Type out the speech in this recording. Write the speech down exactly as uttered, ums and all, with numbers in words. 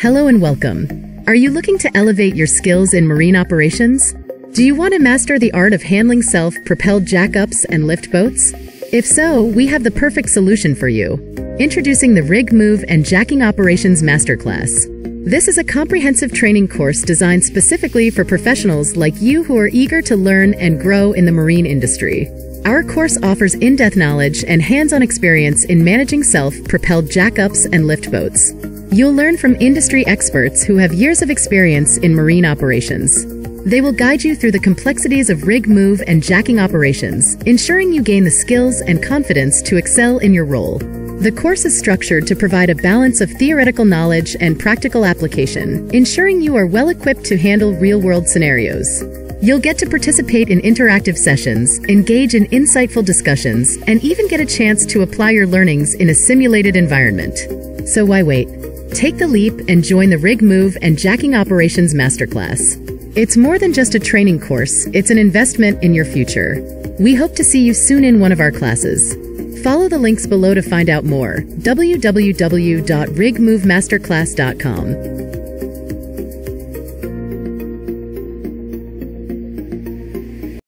Hello and welcome. Are you looking to elevate your skills in marine operations? Do you want to master the art of handling self-propelled jack-ups and lift boats? If so, we have the perfect solution for you. Introducing the Rig Move and Jacking Operations Masterclass. This is a comprehensive training course designed specifically for professionals like you who are eager to learn and grow in the marine industry. Our course offers in-depth knowledge and hands-on experience in managing self-propelled jack-ups and lift boats. You'll learn from industry experts who have years of experience in marine operations. They will guide you through the complexities of rig move and jacking operations, ensuring you gain the skills and confidence to excel in your role. The course is structured to provide a balance of theoretical knowledge and practical application, ensuring you are well equipped to handle real-world scenarios. You'll get to participate in interactive sessions, engage in insightful discussions, and even get a chance to apply your learnings in a simulated environment. So why wait? Take the leap and join the Rig Move and Jacking Operations Masterclass. It's more than just a training course, it's an investment in your future. We hope to see you soon in one of our classes. Follow the links below to find out more. w w w dot rig move masterclass dot com